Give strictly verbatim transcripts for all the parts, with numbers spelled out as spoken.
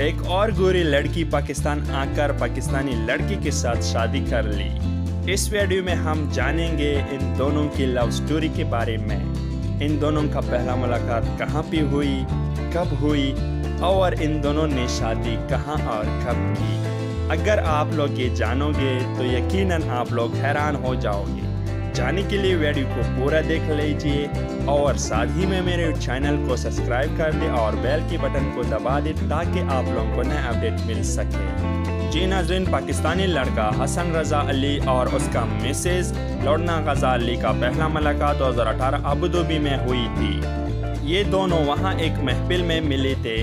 एक और गोरी लड़की पाकिस्तान आकर पाकिस्तानी लड़की के साथ शादी कर ली। इस वीडियो में हम जानेंगे इन दोनों की लव स्टोरी के बारे में, इन दोनों का पहला मुलाकात कहाँ पे हुई, कब हुई और इन दोनों ने शादी कहाँ और कब की। अगर आप लोग ये जानोगे तो यकीनन आप लोग हैरान हो जाओगे। जाने के लिए वीडियो को पूरा देख लीजिए और साथ ही में मेरे चैनल को सब्सक्राइब कर दें और बेल के बटन को दबा दें ताकि आप लोगों को नए अपडेट मिल सके। जी नाज़रीन, पाकिस्तानी लड़का हसन रजा अली और उसका मिसेज लोर्ना गाजा अली का पहला मुलाकात दो हज़ार अठारह अबू धाबी में हुई थी। ये दोनों वहाँ एक महफिल में मिले थे।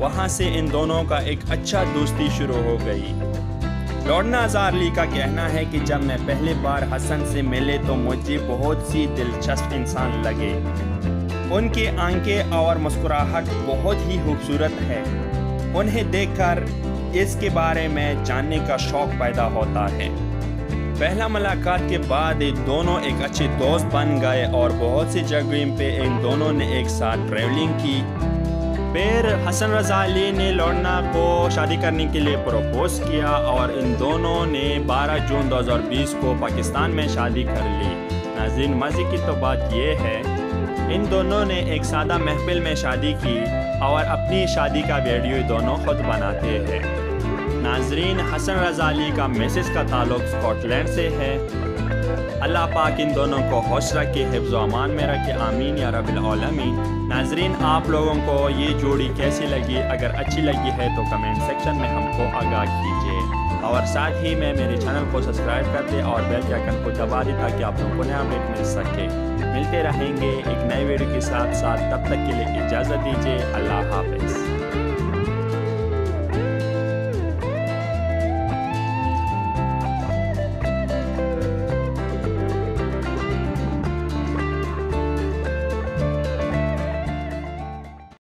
वहाँ से इन दोनों का एक अच्छा दोस्ती शुरू हो गई। लॉर्ना गाजा अली का कहना है कि जब मैं पहली बार हसन से मिले तो मुझे बहुत सी दिलचस्प इंसान लगे। उनकी आंखें और मुस्कुराहट बहुत ही खूबसूरत है। उन्हें देखकर इसके बारे में जानने का शौक़ पैदा होता है। पहला मुलाकात के बाद ये दोनों एक अच्छे दोस्त बन गए और बहुत सी जगहों पे इन दोनों ने एक साथ ट्रैवलिंग की। फिर हसन रजा अली ने लॉर्ना को शादी करने के लिए प्रपोज किया और इन दोनों ने बारह जून दो हज़ार बीस को पाकिस्तान में शादी कर ली। नाज़रीन, मज़े की तो बात यह है इन दोनों ने एक सादा महफिल में शादी की और अपनी शादी का वीडियो दोनों खुद बनाते हैं। नाजरीन, हसन रजा अली का मिसेज का ताल्लुक स्कॉटलैंड से है। अल्लाह पाक इन दोनों को खुश रखे, हिफ्ज़ व अमान में रखे, आमीन या रब्बिल आलमीन। नाजरीन, आप लोगों को ये जोड़ी कैसी लगी? अगर अच्छी लगी है तो कमेंट सेक्शन में हमको आगाह कीजिए और साथ ही में मेरे चैनल को सब्सक्राइब कर दें और बेल के आइकन को दबा दें ताकि आप लोगों को नया अपडेट मिल सके। मिलते रहेंगे एक नए वीडियो के साथ साथ, तब तक के लिए इजाज़त दीजिए। अल्लाह हाफिज़।